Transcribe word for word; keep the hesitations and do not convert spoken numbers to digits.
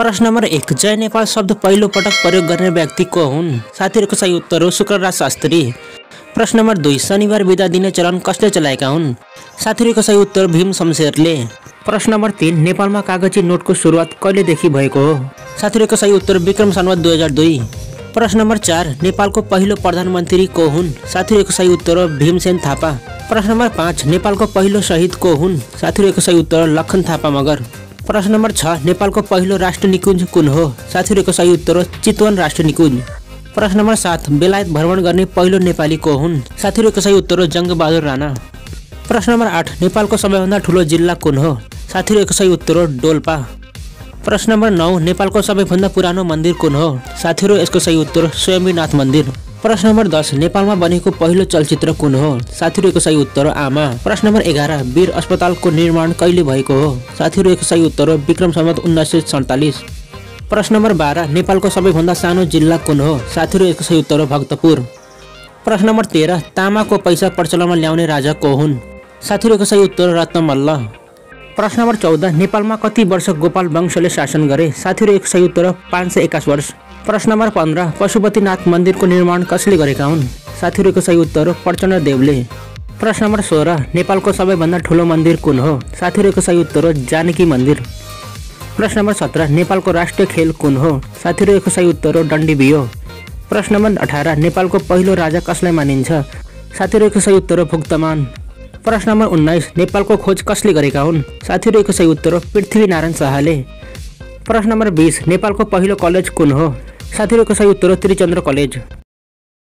प्रश्न नम्बर एक, जय नेपाल शब्द पहिलो पटक प्रयोग गर्ने व्यक्ति को हुन्? साथीहरुको सही उत्तर हो शुक्रराज शास्त्री। प्रश्न नम्बर दुई, शनिबार बिदा दिने चलन कसले चलाएका हुन्? साथीहरुको सही उत्तर भीम शमशेरले। प्रश्न नम्बर तीन, नेपालमा कागजी नोटको सुरुवात कहिलेदेखि भएको हो? साथीहरुको सही उत्तर विक्रम संवत दुई हजार दुई। प्रश्न नम्बर चार, नेपालको पहिलो प्रधानमन्त्री को हुन्? साथीहरुको सही उत्तर हो भीमसेन थापा। प्रश्न नम्बर पाँच, नेपालको पहिलो शहीद को हुन्? साथीहरुको सही उत्तर लखन थापा मगर। प्रश्न नम्बर छ, नेपालको पहिलो राष्ट्रिय निकुञ्ज कुन हो? साथीहरुको सही उत्तर हो चितवन राष्ट्रिय निकुञ्ज। प्रश्न नम्बर सात, बेलायत भ्रमण गर्ने पहिलो नेपाली को हुन्? साथीहरुको सही उत्तर हो जंगबहादुर राणा। प्रश्न नम्बर आठ, नेपालको सबैभन्दा ठूलो जिल्ला कुन हो? साथीहरुको सही उत्तर हो डोल्पा। प्रश्न नम्बर नौ, नेपालको सबैभन्दा पुरानो मन्दिर कुन हो? साथीहरु यसको सही उत्तर स्वयम्भूनाथ मंदिर। प्रश्न नम्बर दस, नेपालमा बनेको पहिलो चलचित्र कुन हो? साथीहरुको सही उत्तर हो आमा। प्रश्न नम्बर एघार, वीर अस्पतालको निर्माण कहिले भएको हो? साथीहरुको सही उत्तर हो विक्रम संवत उन्नाइस सय सैंतालीस। प्रश्न नम्बर बाह्र, नेपालको सबैभन्दा सानो जिल्ला कुन हो? साथीहरुको सही उत्तर हो भक्तपुर। प्रश्न नम्बर तेह्र, तामाको पैसा प्रचलनमा ल्याउने राजा को हुन्? साथीहरुको सही उत्तर रत्नमल्ल। प्रश्न नम्बर चौध, नेपालमा कति वर्ष गोपाल वंशले शासन गरे? साथीहरुको सही उत्तर हो पाँच सय एक्काइस वर्ष। प्रश्न नम्बर पन्ध्र, पशुपतिनाथ मन्दिरको निर्माण कसले गरेका हुन्? साथीहरुको सही उत्तर हो प्रचंड देवले। प्रश्न नम्बर सोह्र, नेपालको सबैभन्दा ठूलो मन्दिर कुन हो? साथीहरुको सही उत्तर हो जानकी मन्दिर। प्रश्न नम्बर सत्रह, नेपालको राष्ट्रिय खेल कुन हो? साथीहरुको सही उत्तर हो डण्डीबियो। प्रश्न नम्बर अठारह, नेपालको पहिलो राजा कसलाई मानिन्छ? साथीहरुको सही उत्तर हो भुक्तमान। प्रश्न नम्बर उन्नाइस, नेपालको खोज कसले गरेका हुन्? साथीहरुको सही उत्तर हो पृथ्वीनारायण शाहले। प्रश्न नम्बर बीस, नेपालको पहिलो कलेज कुन हो? साथीहरुको सही उत्तर हो श्री चंद्र कॉलेज।